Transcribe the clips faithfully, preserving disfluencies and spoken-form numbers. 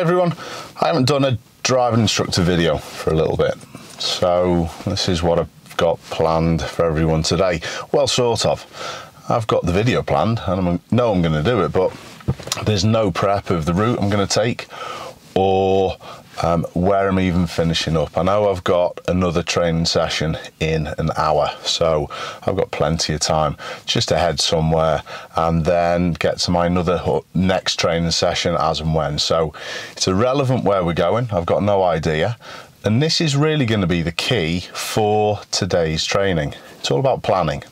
Hi everyone, I haven't done a driving instructor video for a little bit, so this is what I've got planned for everyone today. Well, sort of. I've got the video planned and I know I'm going to do it, but there's no prep of the route I'm going to take or um, where I'm even finishing up. I know I've got another training session in an hour, so I've got plenty of time just to head somewhere and then get to my another next training session as and when. So it's irrelevant where we're going, I've got no idea. And this is really going to be the key for today's training. It's all about planning.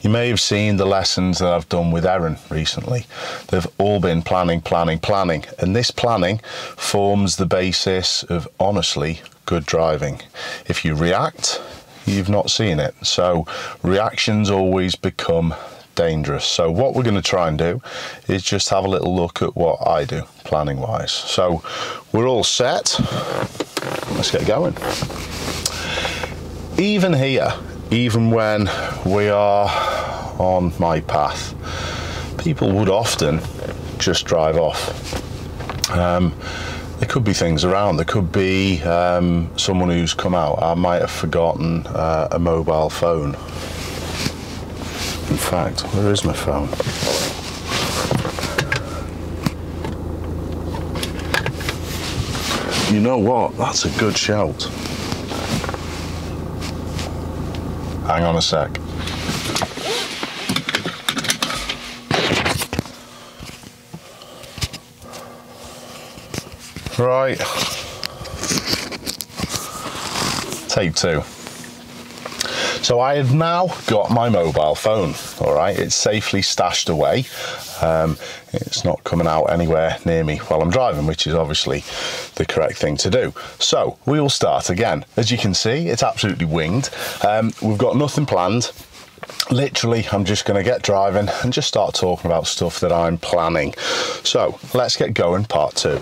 You may have seen the lessons that I've done with Aaron recently. They've all been planning, planning, planning. And this planning forms the basis of, honestly, good driving. If you react, you've not seen it. So reactions always become dangerous. So what we're going to try and do is just have a little look at what I do, planning-wise. So we're all set. Let's get going. Even here, even when we are on my path, people would often just drive off. Um, there could be things around. There could be um, someone who's come out. I might have forgotten uh, a mobile phone. In fact, where is my phone? You know what? That's a good shout. Hang on a sec. Right. Take two. So I have now got my mobile phone, all right? It's safely stashed away. Um, it's not coming out anywhere near me while I'm driving, which is obviously the correct thing to do. So we will start again. As you can see, it's absolutely winged. Um, we've got nothing planned. Literally, I'm just going to get driving and just start talking about stuff that I'm planning. So let's get going, part two.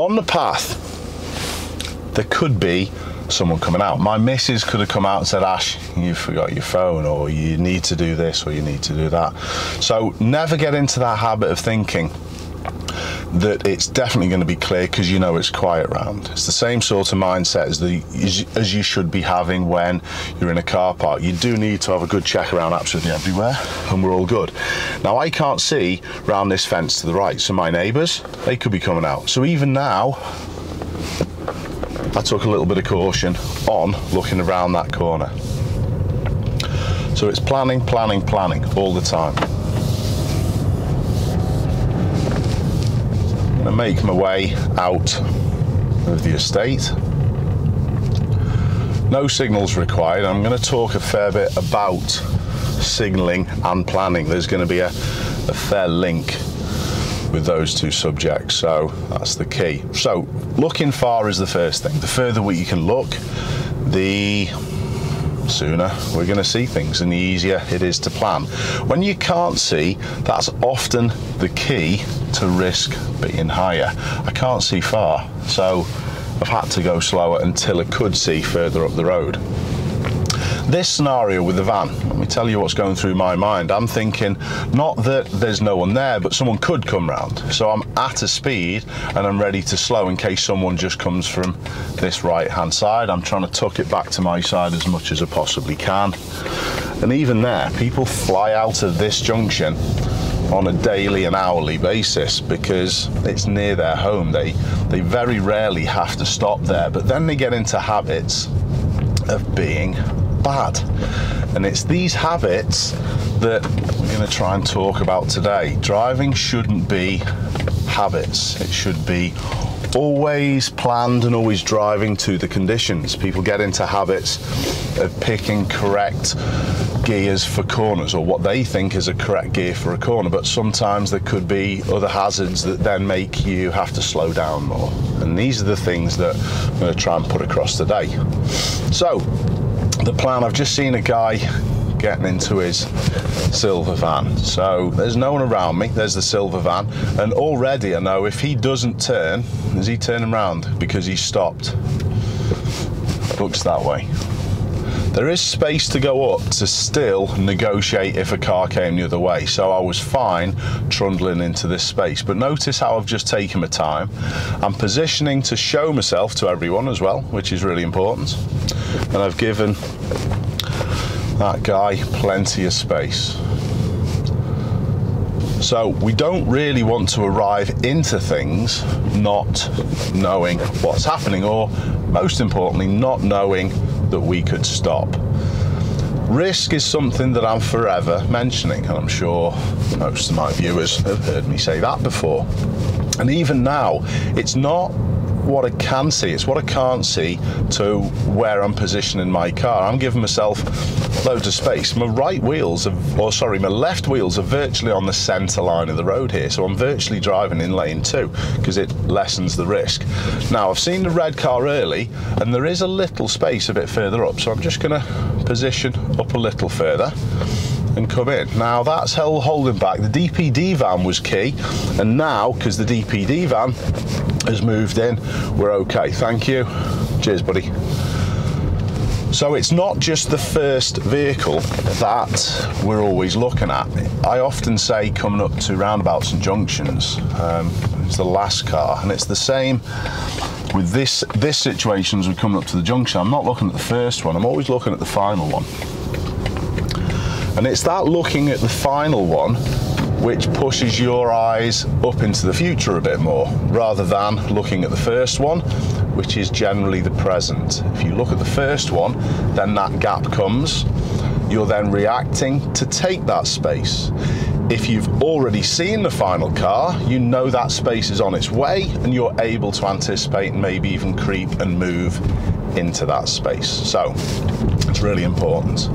On the path, there could be someone coming out. My missus could have come out and said, Ash, you forgot your phone, or you need to do this, or you need to do that. So never get into that habit of thinking that it's definitely going to be clear because you know it's quiet round. It's the same sort of mindset as, the, as you should be having when you're in a car park. You do need to have a good check around absolutely everywhere, and we're all good. Now I can't see round this fence to the right, so my neighbours, they could be coming out. So even now, I took a little bit of caution on looking around that corner. So it's planning, planning, planning all the time. I'm gonna make my way out of the estate. No signals required. I'm gonna talk a fair bit about signalling and planning. There's gonna be a, a fair link with those two subjects, so that's the key. So looking far is the first thing. The further we can look, the sooner we're going to see things and the easier it is to plan. When you can't see, that's often the key to risk being higher. I can't see far, so I've had to go slower until I could see further up the road. This scenario with the van, let me tell you what's going through my mind. I'm thinking, not that there's no one there, but someone could come round. So I'm at a speed and I'm ready to slow in case someone just comes from this right-hand side. I'm trying to tuck it back to my side as much as I possibly can. And even there, people fly out of this junction on a daily and hourly basis because it's near their home. They, they very rarely have to stop there, but then they get into habits of being bad. And it's these habits that we're going to try and talk about today. Driving shouldn't be habits. It should be always planned and always driving to the conditions. People get into habits of picking correct gears for corners, or what they think is a correct gear for a corner, but sometimes there could be other hazards that then make you have to slow down more. And these are the things that I'm going to try and put across today. So the plan, I've just seen a guy getting into his silver van. So there's no one around me, there's the silver van, and already I know if he doesn't turn, is he turning round because he stopped? Looks that way. There is space to go up to still negotiate if a car came the other way, so I was fine trundling into this space. But notice how I've just taken my time. I'm positioning to show myself to everyone as well, which is really important. And I've given that guy plenty of space. So we don't really want to arrive into things not knowing what's happening, or most importantly, not knowing that we could stop. Risk is something that I'm forever mentioning, and I'm sure most of my viewers have heard me say that before. And even now, it's not what I can see, it's what I can't see to where I'm positioning my car. I'm giving myself loads of space. My right wheels, are, or sorry, my left wheels are virtually on the centre line of the road here, so I'm virtually driving in lane two because it lessens the risk. Now, I've seen the red car early, and there is a little space a bit further up, so I'm just going to position up a little further and come in. Now, that's holding back. The D P D van was key, and now, because the D P D van has moved in, we're okay. Thank you. Cheers, buddy. So it's not just the first vehicle that we're always looking at. I often say coming up to roundabouts and junctions, um, it's the last car, and it's the same with this, this situation as we're coming up to the junction. I'm not looking at the first one, I'm always looking at the final one. And it's that looking at the final one which pushes your eyes up into the future a bit more, rather than looking at the first one, which is generally the present. If you look at the first one, then that gap comes. You're then reacting to take that space. If you've already seen the final car, you know that space is on its way, and you're able to anticipate and maybe even creep and move into that space. So it's really important.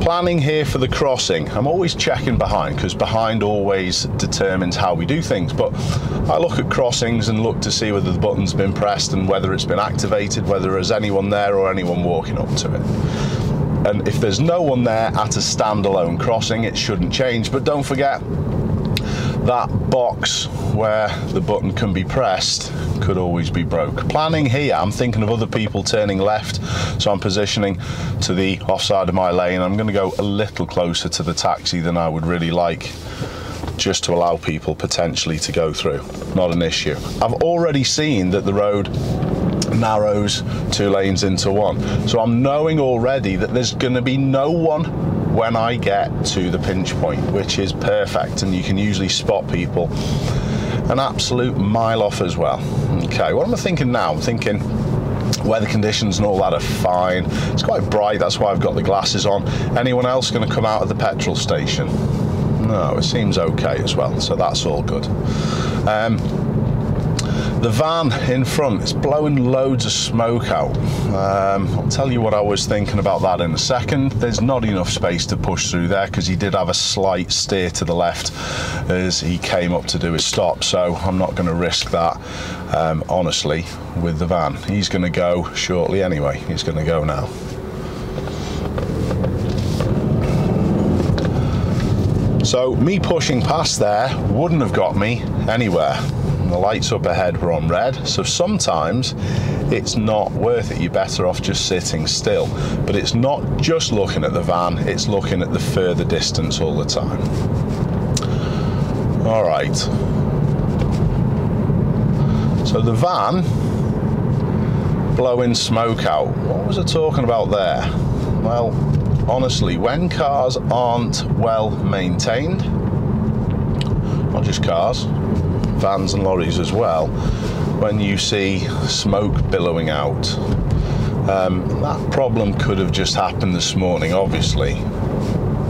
Planning here for the crossing. I'm always checking behind, because behind always determines how we do things, but I look at crossings and look to see whether the button's been pressed and whether it's been activated, whether there's anyone there or anyone walking up to it. And if there's no one there at a standalone crossing, it shouldn't change. But don't forget, that box where the button can be pressed could always be broke. Planning here, I'm thinking of other people turning left, so I'm positioning to the offside of my lane. I'm going to go a little closer to the taxi than I would really like, just to allow people potentially to go through. Not an issue. I've already seen that the road narrows two lanes into one, so I'm knowing already that there's going to be no one when I get to the pinch point, which is perfect, and you can usually spot people an absolute mile off as well. Okay, what am I thinking now? I'm thinking weather conditions and all that are fine. It's quite bright, that's why I've got the glasses on. Anyone else going to come out of the petrol station? No, it seems okay as well, so that's all good. Um, The van in front is blowing loads of smoke out. Um, I'll tell you what I was thinking about that in a second. There's not enough space to push through there, because he did have a slight steer to the left as he came up to do his stop, so I'm not going to risk that, um, honestly, with the van. He's going to go shortly anyway. He's going to go now. So me pushing past there wouldn't have got me anywhere. The lights up ahead were on red, so sometimes it's not worth it. You're better off just sitting still. But it's not just looking at the van, it's looking at the further distance all the time. All right. So the van blowing smoke out. What was I talking about there? Well, honestly, when cars aren't well maintained, not just cars, vans and lorries as well, when you see smoke billowing out, um, that problem could have just happened this morning, obviously,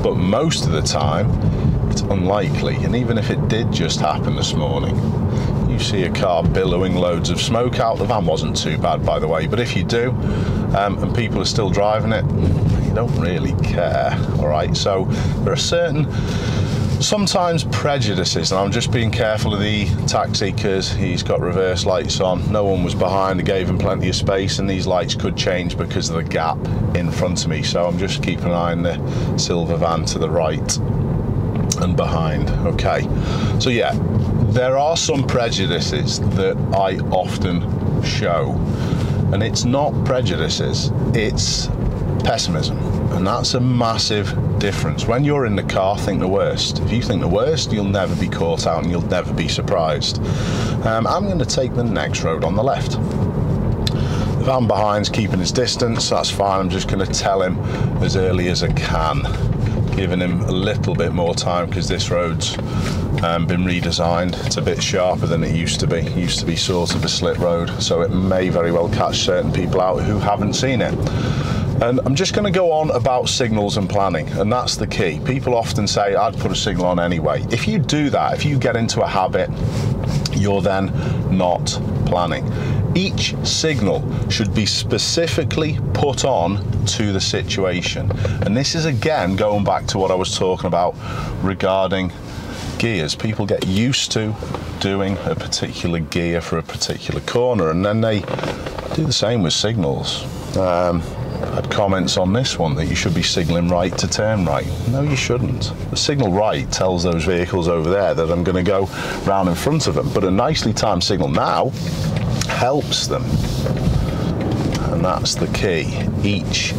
but most of the time it's unlikely. And even if it did just happen this morning, you see a car billowing loads of smoke out. The van wasn't too bad, by the way, but if you do, um, and people are still driving it, you don't really care. All right, so there are certain sometimes prejudices, and I'm just being careful of the taxi because he's got reverse lights on. No one was behind, I gave him plenty of space, and these lights could change because of the gap in front of me, so I'm just keeping an eye on the silver van to the right and behind. Okay, so yeah, there are some prejudices that I often show, and it's not prejudices, it's pessimism. And that's a massive difference. When you're in the car, think the worst. If you think the worst, you'll never be caught out and you'll never be surprised. Um, I'm going to take the next road on the left. The van behind's keeping his distance, that's fine. I'm just going to tell him as early as I can, giving him a little bit more time because this road's um, been redesigned. It's a bit sharper than it used to be. It used to be sort of a slit road, so it may very well catch certain people out who haven't seen it. And I'm just going to go on about signals and planning, and that's the key. People often say, I'd put a signal on anyway. If you do that, if you get into a habit, you're then not planning. Each signal should be specifically put on to the situation. And this is again going back to what I was talking about regarding gears. People get used to doing a particular gear for a particular corner, and then they do the same with signals. Um, I had comments on this one that you should be signalling right to turn right. No, you shouldn't. The signal right tells those vehicles over there that I'm going to go round in front of them, but a nicely timed signal now helps them, and that's the key, each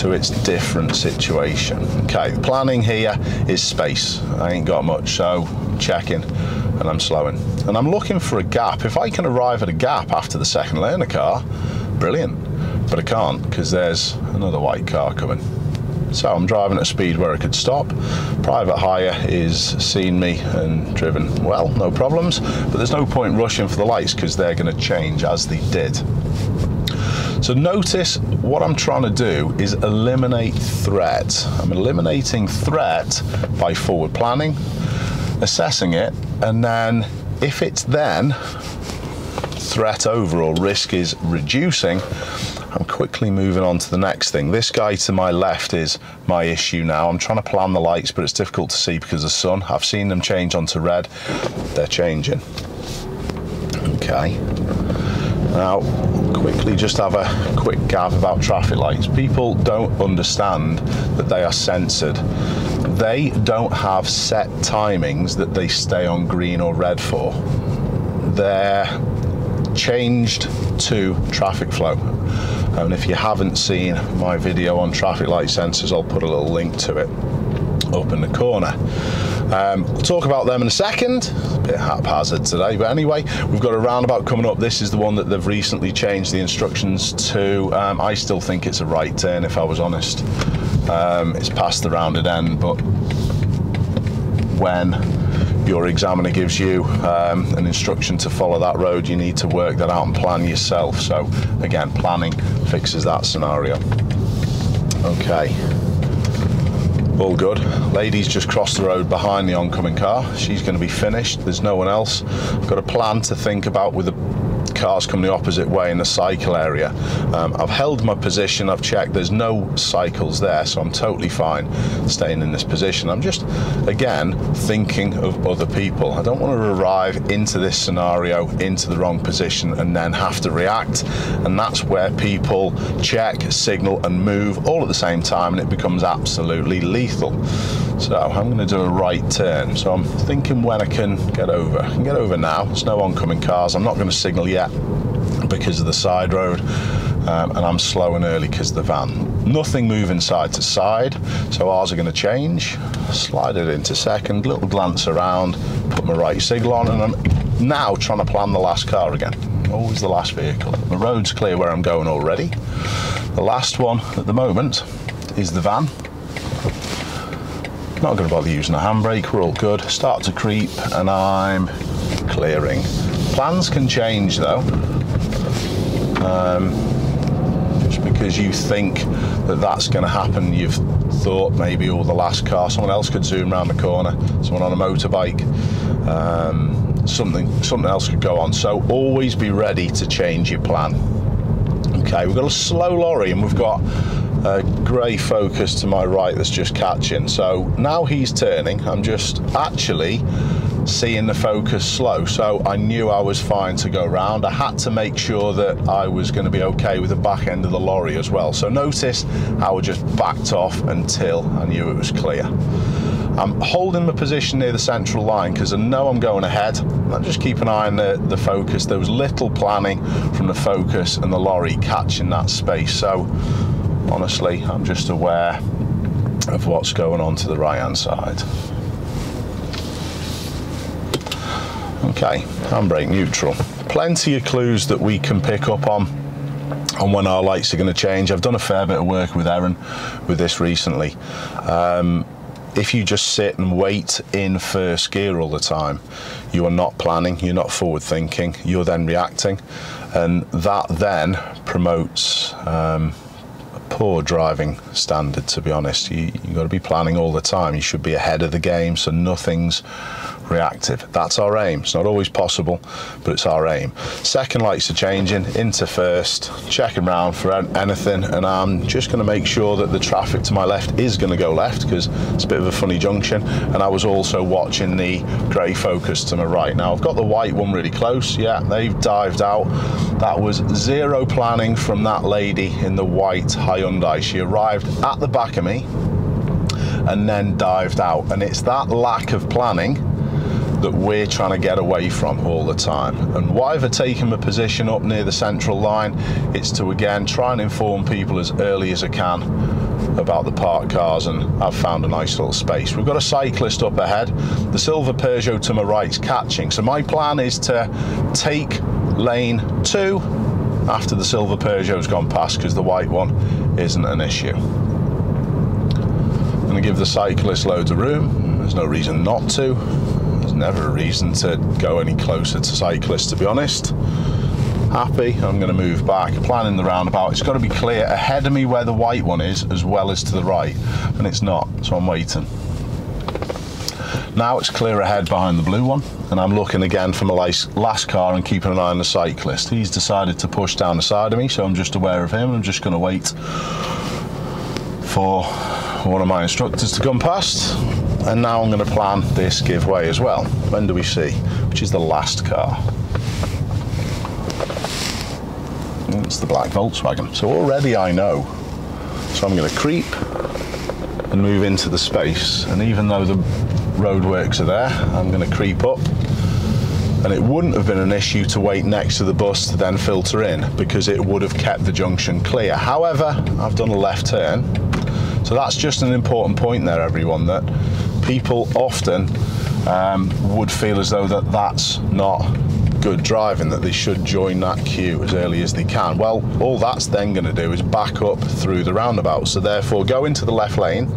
to its different situation. Okay, the planning here is space. I ain't got much, so I'm checking and I'm slowing and I'm looking for a gap. If I can arrive at a gap after the second learner car, brilliant, but I can't because there's another white car coming. So I'm driving at a speed where I could stop. Private hire is seen me and driven well, no problems, but there's no point rushing for the lights because they're going to change as they did. So notice what I'm trying to do is eliminate threat. I'm eliminating threat by forward planning, assessing it, and then if it's then threat over or risk is reducing, I'm quickly moving on to the next thing. This guy to my left is my issue now. I'm trying to plan the lights, but it's difficult to see because of the sun. I've seen them change onto red. They're changing. Okay. Now, quickly just have a quick gab about traffic lights. People don't understand that they are censored. They don't have set timings that they stay on green or red for. They're changed to traffic flow. And if you haven't seen my video on traffic light sensors, I'll put a little link to it up in the corner. Um, we'll talk about them in a second. A bit haphazard today, but anyway, we've got a roundabout coming up. This is the one that they've recently changed the instructions to. Um, I still think it's a right turn, if I was honest. Um, it's past the rounded end, but when your examiner gives you um, an instruction to follow that road, you need to work that out and plan yourself. So again, planning fixes that scenario. Okay, all good. Lady's just crossed the road behind the oncoming car. She's going to be finished. There's no one else. I've got a plan to think about with the cars coming the opposite way in the cycle area. Um, I've held my position. I've checked. There's no cycles there, so I'm totally fine staying in this position. I'm just, again, thinking of other people. I don't want to arrive into this scenario, into the wrong position, and then have to react. And that's where people check, signal, and move all at the same time, and it becomes absolutely lethal. So I'm going to do a right turn. So I'm thinking when I can get over. I can get over now. There's no oncoming cars. I'm not going to signal yet because of the side road. Um, and I'm slow and early because of the van. Nothing moving side to side, so ours are going to change. Slide it into second, little glance around, put my right signal on, and I'm now trying to plan the last car again. Always the last vehicle. The road's clear where I'm going already. The last one at the moment is the van. Not going to bother using a handbrake, we're all good. Start to creep, and I'm clearing. Plans can change though. Um, Because you think that that's going to happen, you've thought maybe all oh, the last car, someone else could zoom around the corner, someone on a motorbike, um, something, something else could go on. So always be ready to change your plan. Okay, we've got a slow lorry and we've got a grey Focus to my right that's just catching. So now he's turning. I'm just actually seeing the Focus slow, so I knew I was fine to go round. I had to make sure that I was going to be okay with the back end of the lorry as well. So notice how I just backed off until I knew it was clear. I'm holding my position near the central line because I know I'm going ahead. I'm just keeping an eye on the, the Focus. There was little planning from the Focus and the lorry catching that space, so honestly. I'm just aware of what's going on to the right hand side. Okay, handbrake neutral. Plenty of clues that we can pick up on on when our lights are going to change. I've done a fair bit of work with Aaron with this recently. Um, if you just sit and wait in first gear all the time, you are not planning, you're not forward thinking, you're then reacting, and that then promotes um, a poor driving standard, to be honest. You, you've got to be planning all the time. You should be ahead of the game, so nothing's reactive. That's our aim. It's not always possible, but it's our aim. Second lights are changing, into first, checking round for anything, and I'm just going to make sure that the traffic to my left is going to go left, because it's a bit of a funny junction, and I was also watching the grey Focus to my right. Now I've got the white one really close. Yeah, they've dived out. That was zero planning from that lady in the white Hyundai. She arrived at the back of me and then dived out, and it's that lack of planning that we're trying to get away from all the time. And why have I taken my position up near the central line? It's to again try and inform people as early as I can about the parked cars, and I've found a nice little space. We've got a cyclist up ahead. The silver Peugeot to my right's catching, so my plan is to take lane two after the silver Peugeot's gone past, because the white one isn't an issue. I'm gonna give the cyclist loads of room. There's no reason not to. Never a reason to go any closer to cyclists, to be honest. Happy, I'm going to move back. Planning the roundabout, it's got to be clear ahead of me where the white one is, as well as to the right, and it's not, so I'm waiting. Now it's clear ahead behind the blue one, and I'm looking again for my last car and keeping an eye on the cyclist. He's decided to push down the side of me, so I'm just aware of him. I'm just going to wait for one of my instructors to come past. And now I'm going to plan this giveaway as well. When do we see? Which is the last car. It's the black Volkswagen. So already I know. So I'm going to creep and move into the space. And even though the roadworks are there, I'm going to creep up. And it wouldn't have been an issue to wait next to the bus to then filter in, because it would have kept the junction clear. However, I've done a left turn. So that's just an important point there, everyone, that people often um, would feel as though that that's not good driving, that they should join that queue as early as they can. Well, all that's then going to do is back up through the roundabout. So therefore, go into the left lane.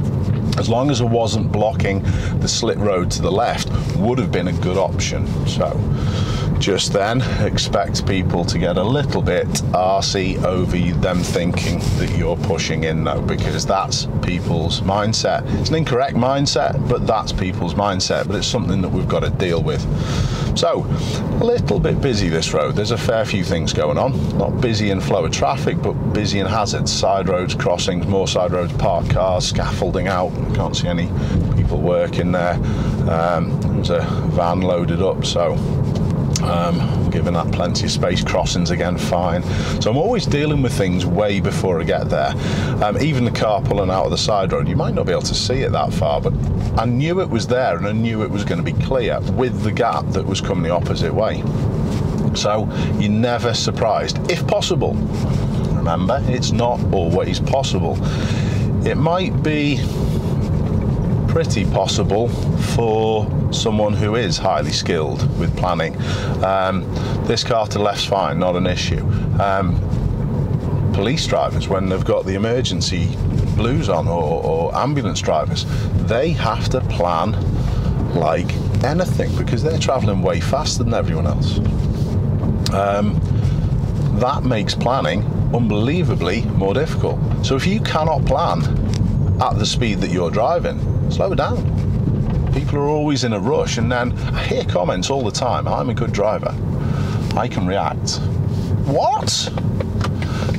As long as I wasn't blocking the slit road to the left, would have been a good option. So just then, expect people to get a little bit arsey over them thinking that you're pushing in though, because that's people's mindset. It's an incorrect mindset, but that's people's mindset, but it's something that we've got to deal with. So, a little bit busy this road. There's a fair few things going on. Not busy in flow of traffic, but busy in hazards. Side roads, crossings, more side roads, parked cars, scaffolding out. Can't see any people working there. Um, there's a van loaded up, so um, giving that plenty of space. Crossings again, fine. So I'm always dealing with things way before I get there. Um, even the car pulling out of the side road, you might not be able to see it that far, but I knew it was there, and I knew it was going to be clear with the gap that was coming the opposite way. So you're never surprised, if possible. Remember, it's not always possible. It might be pretty possible for someone who is highly skilled with planning. Um, this car to the left's fine, not an issue. Um, police drivers, when they've got the emergency blues on, or, or ambulance drivers, they have to plan like anything, because they're traveling way faster than everyone else. Um, that makes planning unbelievably more difficult. So if you cannot plan at the speed that you're driving, slow down. People are always in a rush, and then I hear comments all the time, I'm a good driver, I can react. What?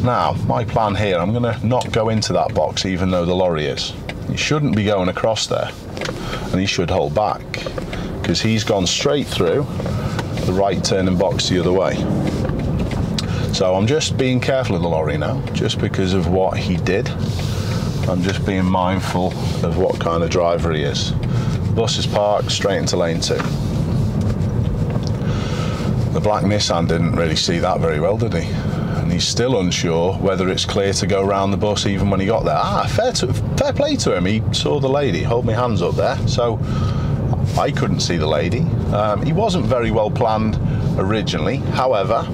Now, my plan here, I'm gonna not go into that box even though the lorry is. He shouldn't be going across there, and he should hold back, because he's gone straight through the right turning box the other way. So I'm just being careful of the lorry now, just because of what he did. I'm just being mindful of what kind of driver he is. Bus is parked, straight into lane two. The black Nissan didn't really see that very well, did he? and he's still unsure whether it's clear to go round the bus even when he got there. Ah, fair, to, fair play to him. He saw the lady, hold my hands up there. So I couldn't see the lady. Um, he wasn't very well planned originally. However,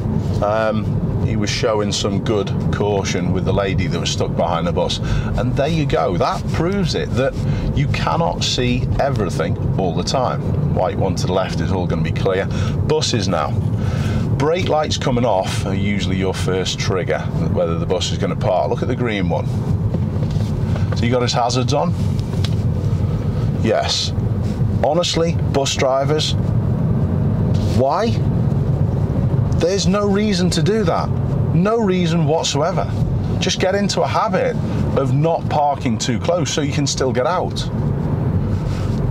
um, he was showing some good caution with the lady that was stuck behind the bus. And there you go. That proves it, that you cannot see everything all the time. White one to the left is all going to be clear. Buses now. Brake lights coming off are usually your first trigger, whether the bus is going to park. Look at the green one. So you got his hazards on? Yes. Honestly, bus drivers, why? There's no reason to do that. No reason whatsoever. Just get into a habit of not parking too close so you can still get out.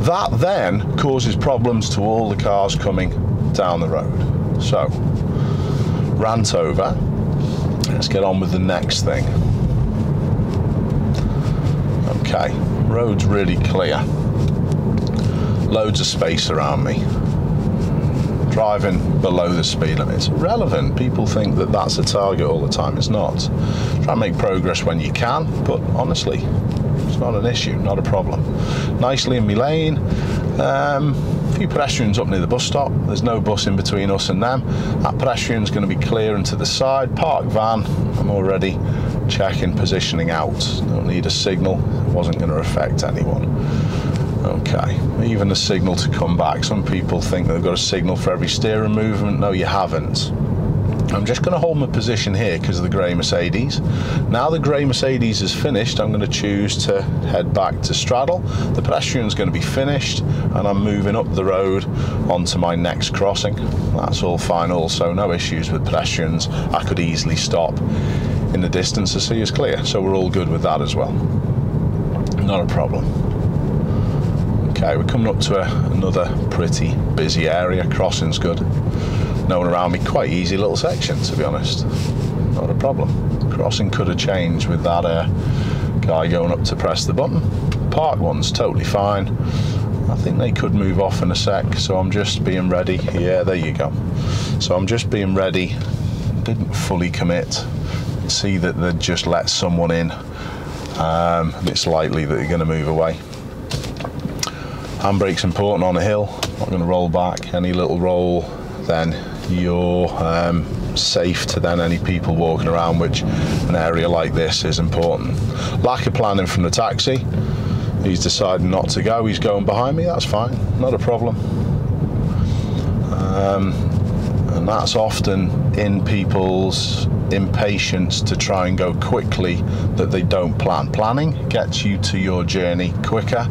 That then causes problems to all the cars coming down the road. So, rant over, let's get on with the next thing. Okay, road's really clear. Loads of space around me. Driving below the speed limit. It's irrelevant. People think that that's a target all the time. It's not. Try and make progress when you can, but honestly, it's not an issue, not a problem. Nicely in my lane. Um, few pedestrians up near the bus stop. There's no bus in between us and them. That pedestrian's going to be clear and to the side. Park van. I'm already checking positioning out. Don't need a signal. It wasn't going to affect anyone. Okay. Even a signal to come back. Some people think they've got a signal for every steering movement. No, you haven't. I'm just going to hold my position here because of the grey Mercedes. Now the grey Mercedes is finished, I'm going to choose to head back to straddle. The pedestrian's going to be finished and I'm moving up the road onto my next crossing. That's all fine also, no issues with pedestrians. I could easily stop in the distance to see it's clear, so we're all good with that as well. Not a problem. Okay, we're coming up to a, another pretty busy area. Crossing's good. No one around me, quite easy little section to be honest, not a problem. Crossing could have changed with that uh, guy going up to press the button. Park one's totally fine. I think they could move off in a sec, so I'm just being ready. Yeah, there you go. So I'm just being ready, didn't fully commit, see that they'd just let someone in. Um, it's likely that they're going to move away. Handbrake's important on a hill, not going to roll back, any little roll then you're um, safe to then any people walking around, which an area like this is important. Lack of planning from the taxi. He's decided not to go, he's going behind me, that's fine, not a problem. Um, and that's often in people's impatience to try and go quickly that they don't plan. Planning gets you to your journey quicker.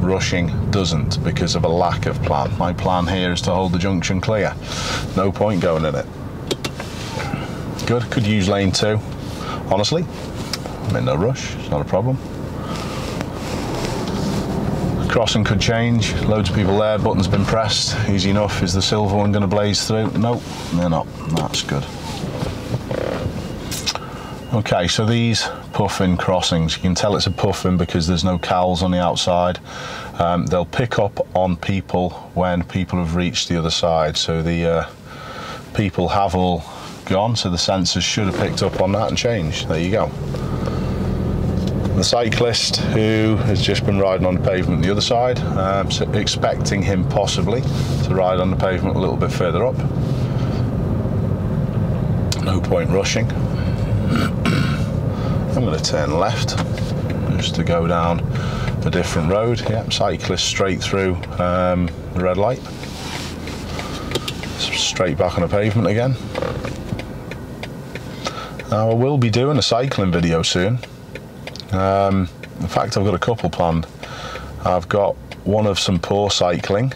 Rushing doesn't because of a lack of plan. My plan here is to hold the junction clear. No point going in it. Good, could use lane two. Honestly, I'm in no rush, it's not a problem. Crossing could change, loads of people there, button's been pressed, easy enough. Is the silver one going to blaze through? Nope, they're not, that's good. Okay, so these puffing crossings, you can tell it's a puffing because there's no cowls on the outside. Um, they'll pick up on people when people have reached the other side. So the uh, people have all gone, so the sensors should have picked up on that and changed. There you go. The cyclist who has just been riding on the pavement the other side, um, so expecting him possibly to ride on the pavement a little bit further up. No point rushing. I'm going to turn left just to go down a different road. Yep, cyclist straight through um, the red light. Straight back on the pavement again. Now I will be doing a cycling video soon. Um, in fact, I've got a couple planned. I've got one of some poor cycling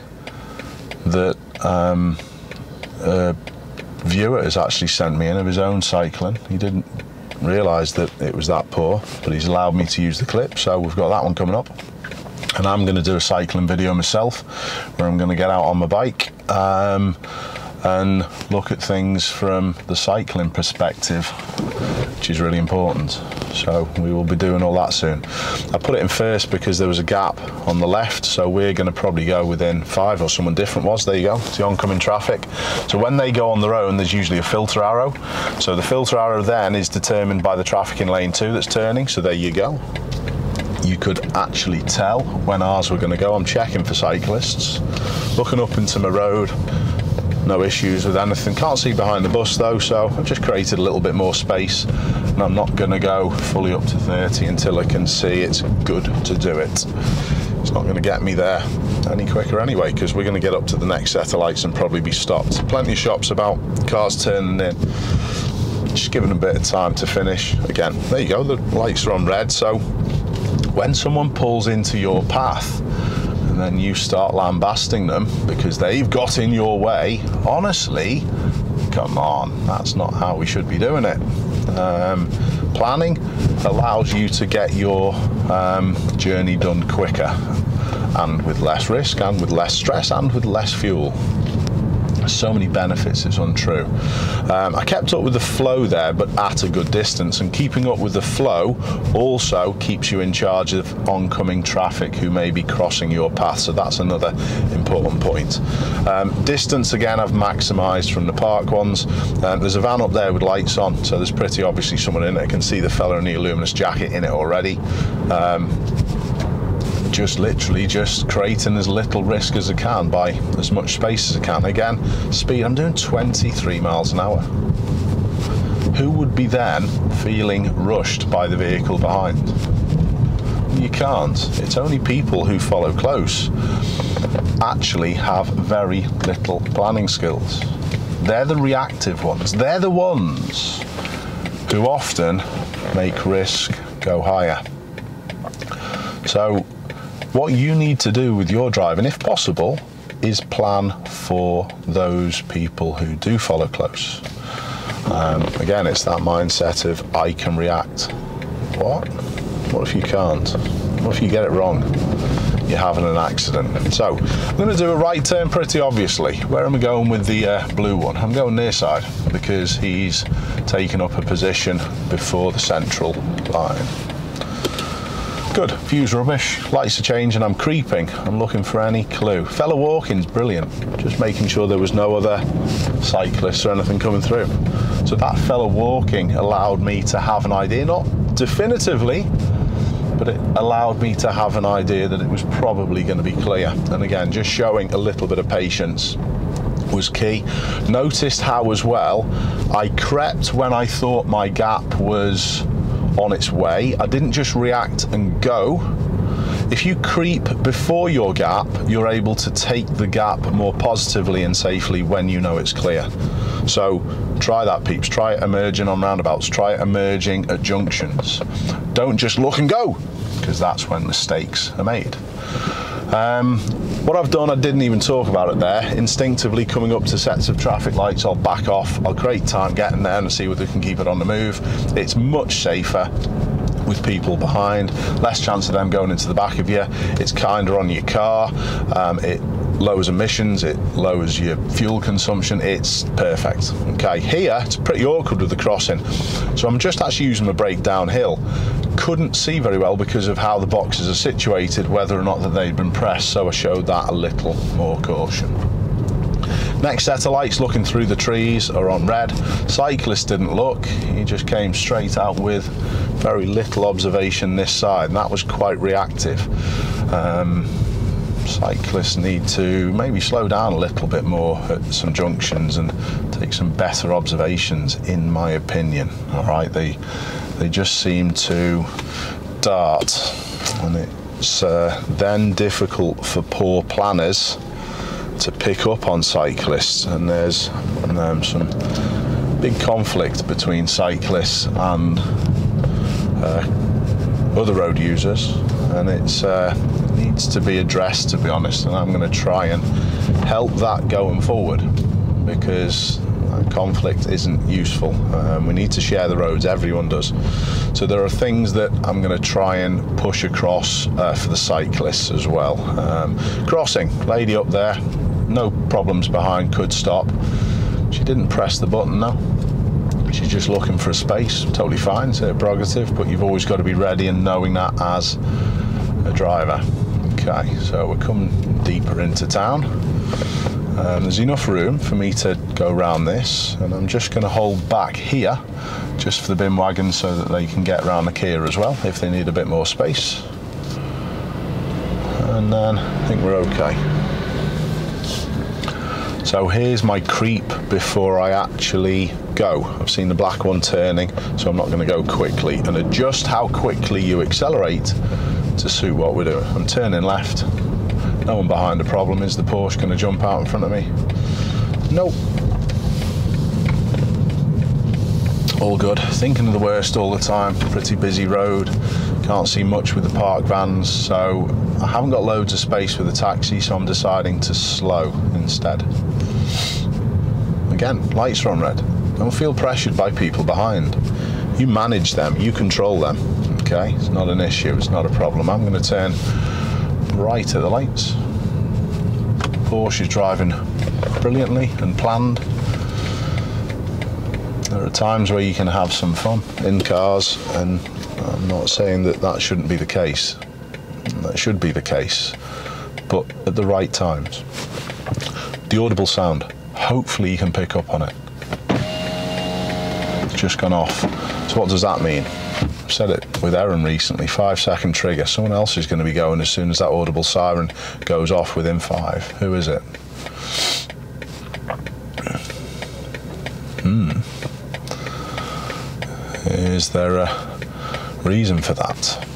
that um, a viewer has actually sent me in of his own cycling. He didn't realised that it was that poor, but he's allowed me to use the clip, so we've got that one coming up. And I'm going to do a cycling video myself where I'm going to get out on my bike um, and look at things from the cycling perspective, which is really important. So we will be doing all that soon. I put it in first because there was a gap on the left, so we're going to probably go within five, or someone different was. There you go, it's the oncoming traffic. So when they go on their own, there's usually a filter arrow. So the filter arrow then is determined by the traffic in lane two that's turning, so there you go. You could actually tell when ours were going to go. I'm checking for cyclists, looking up into my road, no issues with anything. Can't see behind the bus though, so I've just created a little bit more space, and I'm not going to go fully up to thirty until I can see it's good to do it. It's not going to get me there any quicker anyway, because we're going to get up to the next set of lights and probably be stopped. Plenty of shops about, cars turning in. Just giving them a bit of time to finish. Again, there you go, the lights are on red, so when someone pulls into your path and then you start lambasting them because they've got in your way, honestly, come on, that's not how we should be doing it. Um, planning allows you to get your um, journey done quicker and with less risk and with less stress and with less fuel. So many benefits, it's untrue. Um, I kept up with the flow there, but at a good distance, and keeping up with the flow also keeps you in charge of oncoming traffic who may be crossing your path, so that's another important point. Um, distance, again, I've maximised from the park ones. Um, there's a van up there with lights on, so there's pretty obviously someone in it. I can see the fella in the luminous jacket in it already. Um, just literally just creating as little risk as I can by as much space as I can. Again, speed, I'm doing twenty-three miles an hour. Who would be then feeling rushed by the vehicle behind? You can't. It's only people who follow close actually have very little planning skills. They're the reactive ones. They're the ones who often make risk go higher. So what you need to do with your driving, if possible, is plan for those people who do follow close. Um, again, it's that mindset of, I can react. What? What if you can't? What if you get it wrong? You're having an accident. So, I'm going to do a right turn pretty obviously. Where am I going with the uh, blue one? I'm going near side because he's taken up a position before the central line. Good, view's rubbish, lights are changing, I'm creeping, I'm looking for any clue. Fella walking's brilliant, just making sure there was no other cyclists or anything coming through. So that fella walking allowed me to have an idea, not definitively, but it allowed me to have an idea that it was probably going to be clear. And again, just showing a little bit of patience was key. Noticed how as well, I crept when I thought my gap was on its way. I didn't just react and go. If you creep before your gap, you're able to take the gap more positively and safely when you know it's clear. So try that, peeps. Try it emerging on roundabouts. Try it emerging at junctions. Don't just look and go, because that's when mistakes are made. Um, what I've done, I didn't even talk about it there. Instinctively coming up to sets of traffic lights, I'll back off. I'll create time getting there and see whether we can keep it on the move. It's much safer with people behind, less chance of them going into the back of you. It's kinder on your car. Um, it lowers emissions, it lowers your fuel consumption, it's perfect. Okay, here it's pretty awkward with the crossing, so I'm just actually using my brake downhill. Couldn't see very well because of how the boxes are situated, whether or not that they'd been pressed, so I showed that a little more caution. Next set of lights looking through the trees are on red. Cyclist didn't look, he just came straight out with very little observation this side, and that was quite reactive. Um, cyclists need to maybe slow down a little bit more at some junctions and take some better observations, in my opinion. All right, they they just seem to dart, and it's uh, then difficult for poor planners to pick up on cyclists, and there's um, some big conflict between cyclists and uh, other road users, and it's uh, needs to be addressed, to be honest, and I'm going to try and help that going forward, because that conflict isn't useful. Um, we need to share the roads, everyone does. So there are things that I'm going to try and push across uh, for the cyclists as well. Um, crossing, lady up there, no problems behind, could stop. She didn't press the button though. She's just looking for a space. Totally fine, it's her prerogative, but you've always got to be ready and knowing that as a driver. Okay, so we're coming deeper into town. Um, there's enough room for me to go round this, and I'm just going to hold back here just for the bin wagon so that they can get round the Kia as well if they need a bit more space. And then I think we're okay. So here's my creep before I actually go. I've seen the black one turning, so I'm not going to go quickly, and adjust how quickly you accelerate to suit what we're doing. I'm turning left. No one behind the problem. Is the Porsche going to jump out in front of me? Nope. All good. Thinking of the worst all the time. Pretty busy road. Can't see much with the park vans, so I haven't got loads of space with the taxi, so I'm deciding to slow instead. Again, lights are on red. Don't feel pressured by people behind. You manage them. You control them. Okay? It's not an issue. It's not a problem. I'm going to turn right at the lights. Porsche is driving brilliantly and planned. There are times where you can have some fun in cars, and I'm not saying that that shouldn't be the case. That should be the case, but at the right times. The audible sound, hopefully you can pick up on it. It's just gone off. So what does that mean? I've said it with Aaron recently, five second trigger. Someone else is going to be going as soon as that audible siren goes off within five. Who is it? Hmm. Is there a reason for that?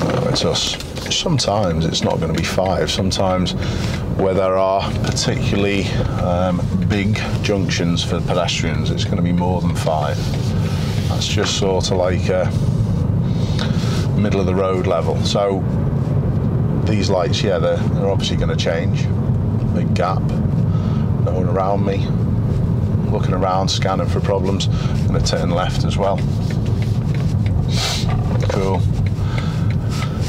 No, it's us. Sometimes it's not going to be five. Sometimes where there are particularly um, big junctions for pedestrians, it's going to be more than five. That's just sort of like a middle of the road level. So these lights, yeah, they're, they're obviously going to change. Big gap. No one around me. Looking around, scanning for problems. I'm going to turn left as well. Cool.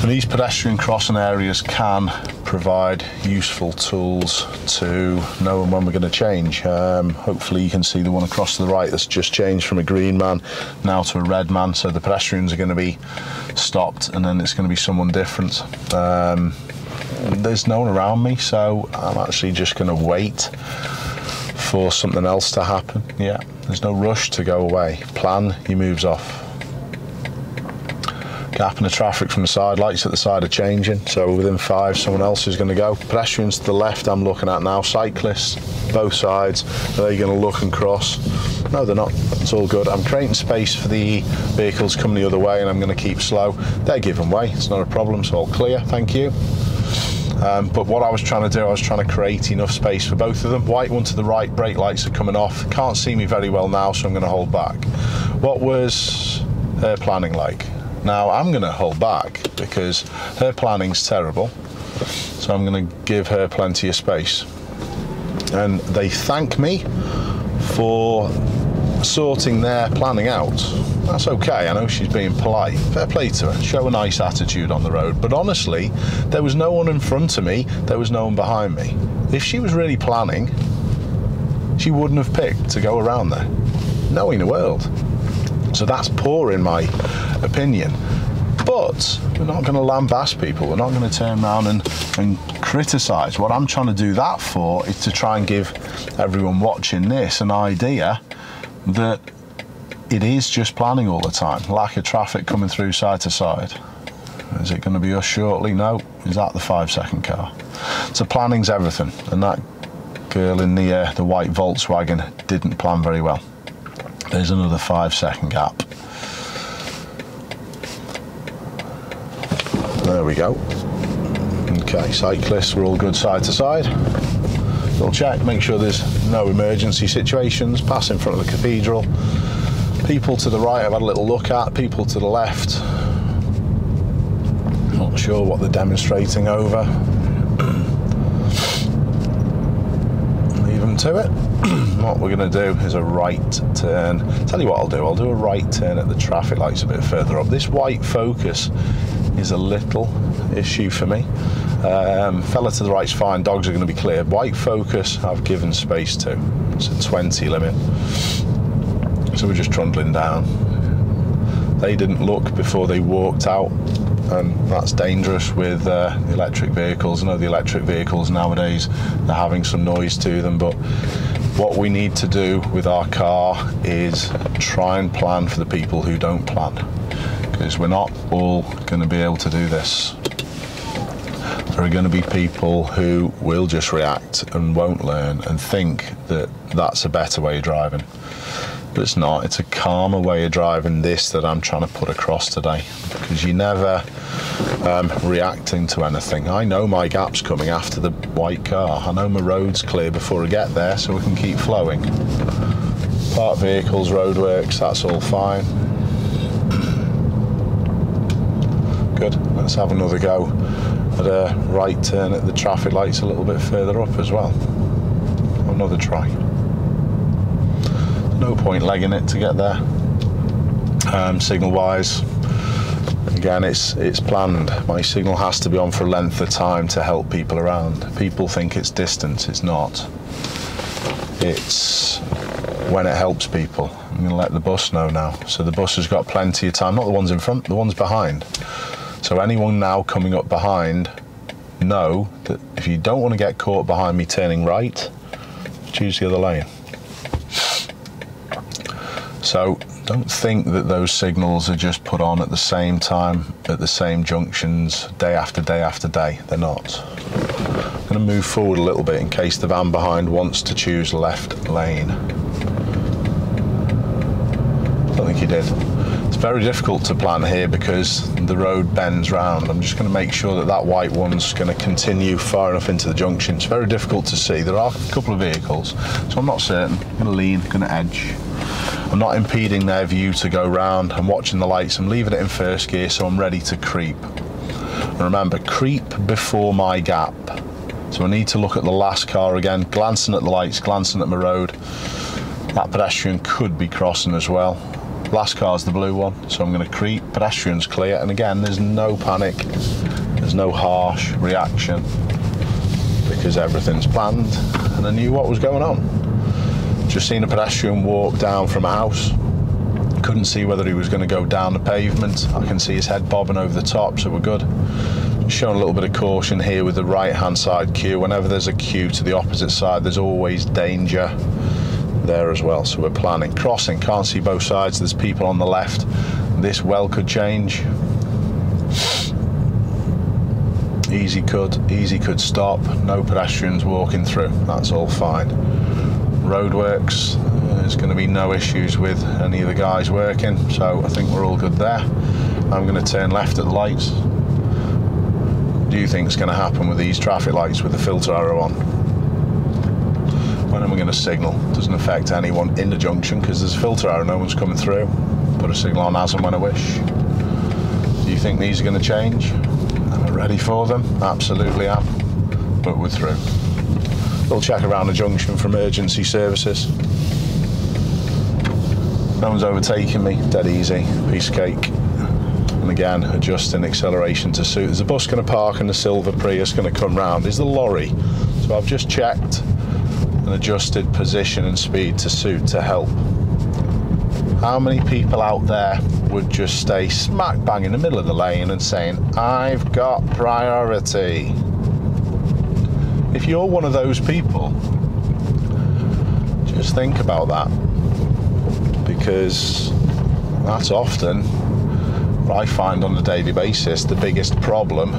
And these pedestrian crossing areas can provide useful tools to know when we're going to change. Um, hopefully you can see the one across to the right that's just changed from a green man now to a red man, so the pedestrians are going to be stopped and then it's going to be someone different. Um, there's no one around me, so I'm actually just going to wait for something else to happen. Yeah, there's no rush to go away. Plan your moves off. Gap in the traffic from the side, lights at the side are changing, so within five someone else is going to go. Pedestrians to the left I'm looking at now, cyclists, both sides, are they going to look and cross? No, they're not, it's all good. I'm creating space for the vehicles coming the other way and I'm going to keep slow. They're giving way, it's not a problem, so all clear, thank you. Um, but what I was trying to do, I was trying to create enough space for both of them. White one to the right, brake lights are coming off, can't see me very well now, so I'm going to hold back. What was their planning like? Now, I'm going to hold back because her planning's terrible, so I'm going to give her plenty of space. And they thank me for sorting their planning out. That's okay, I know she's being polite. Fair play to her, show a nice attitude on the road. But honestly, there was no one in front of me, there was no one behind me. If she was really planning, she wouldn't have picked to go around there. No in the world. So that's poor in my opinion. But we're not going to lambast people. We're not going to turn around and, and criticise. What I'm trying to do that for is to try and give everyone watching this an idea that it is just planning all the time. Lack of traffic coming through side to side. Is it going to be us shortly? No. Is that the five second car? So planning's everything. And that girl in the, uh, the white Volkswagen didn't plan very well. There's another five second gap. There we go. Okay, cyclists, we're all good side to side. We'll check, make sure there's no emergency situations. Pass in front of the cathedral. People to the right I've had a little look at, people to the left. Not sure what they're demonstrating over. come to it, what we're going to do is a right turn. Tell you what I'll do, I'll do a right turn at the traffic lights a bit further up. This white Focus is a little issue for me. Um, fella to the right's fine, dogs are going to be clear. White Focus I've given space to, it's a twenty limit. So we're just trundling down. They didn't look before they walked out, and that's dangerous with uh, electric vehicles. I know the electric vehicles nowadays, they're having some noise to them, but what we need to do with our car is try and plan for the people who don't plan, because we're not all going to be able to do this. There are going to be people who will just react and won't learn and think that that's a better way of driving. But it's not, it's a calmer way of driving, this that I'm trying to put across today, because you're never um, reacting to anything. I know my gap's coming after the white car. I know my road's clear before I get there, so we can keep flowing. Park vehicles, roadworks, that's all fine. Good, let's have another go at a right turn at the traffic lights a little bit further up as well. Another try. No point legging it to get there. Um, signal wise, again, it's it's planned. My signal has to be on for a length of time to help people around. People think it's distance, it's not. It's when it helps people. I'm going to let the bus know now. So the bus has got plenty of time, not the ones in front, the ones behind. So anyone now coming up behind, know that if you don't want to get caught behind me turning right, choose the other lane. So don't think that those signals are just put on at the same time, at the same junctions, day after day after day. They're not. I'm going to move forward a little bit in case the van behind wants to choose left lane. I don't think he did. It's very difficult to plan here because the road bends round. I'm just going to make sure that that white one's going to continue far enough into the junction. It's very difficult to see. There are a couple of vehicles, so I'm not certain. I'm going to lean, going to edge. I'm not impeding their view to go round. I'm watching the lights. I'm leaving it in first gear, so I'm ready to creep. And remember, creep before my gap. So I need to look at the last car again, glancing at the lights, glancing at my road. That pedestrian could be crossing as well. Last car's the blue one, so I'm going to creep. Pedestrian's clear, and again, there's no panic. There's no harsh reaction because everything's planned, and I knew what was going on. Just seen a pedestrian walk down from a house. Couldn't see whether he was going to go down the pavement. I can see his head bobbing over the top, so we're good. Just showing a little bit of caution here with the right-hand side queue. Whenever there's a queue to the opposite side, there's always danger there as well. So we're planning. Crossing, can't see both sides. There's people on the left. This well could change. Easy could, easy could stop. No pedestrians walking through. That's all fine. Roadworks, there's going to be no issues with any of the guys working, so I think we're all good there. I'm going to turn left at the lights. What do you think is going to happen with these traffic lights with the filter arrow on? When am I going to signal? Doesn't affect anyone in the junction because there's a filter arrow, no one's coming through. Put a signal on as and when I wish. Do you think these are going to change? Am I ready for them? Absolutely am, but we're through. We'll check around the junction for emergency services. No one's overtaking me, dead easy, piece of cake. And again, adjusting acceleration to suit. There's a bus going to park and a silver Prius going to come round. There's the lorry. So I've just checked and adjusted position and speed to suit to help. How many people out there would just stay smack bang in the middle of the lane and saying, I've got priority? If you're one of those people, just think about that, because that's often what I find on a daily basis. The biggest problem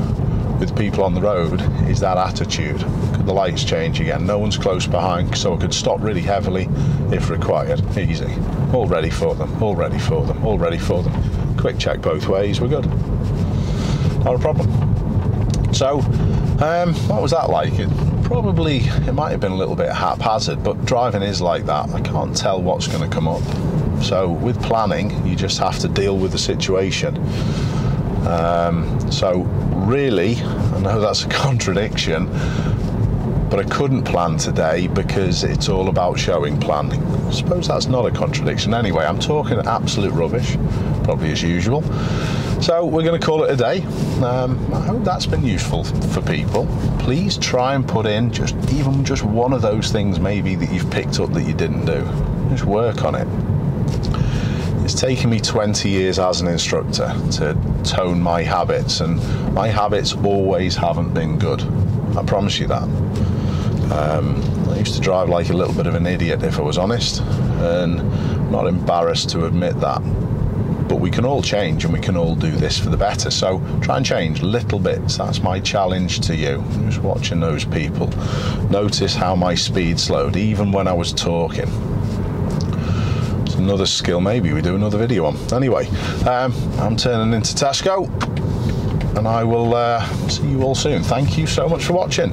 with people on the road is that attitude. Could the lights change again? No one's close behind, so I could stop really heavily if required. Easy. All ready for them, all ready for them, all ready for them. Quick check both ways, we're good. Not a problem. So. Um, what was that like? It probably, it might have been a little bit haphazard, but driving is like that. I can't tell what's going to come up. So with planning, you just have to deal with the situation. Um, so really, I know that's a contradiction, but I couldn't plan today because it's all about showing planning. I suppose that's not a contradiction. Anyway, I'm talking absolute rubbish, probably as usual. So we're going to call it a day. Um, I hope that's been useful for people. Please try and put in just even just one of those things maybe that you've picked up that you didn't do. Just work on it. It's taken me twenty years as an instructor to tone my habits, and my habits always haven't been good. I promise you that. Um, I used to drive like a little bit of an idiot, if I was honest, and I'm not embarrassed to admit that. But we can all change, and we can all do this for the better. So try and change little bits. That's my challenge to you. Just watching those people. Notice how my speed slowed, even when I was talking. Another skill maybe we do another video on. Anyway, um, I'm turning into Tesco, and I will uh, see you all soon. Thank you so much for watching.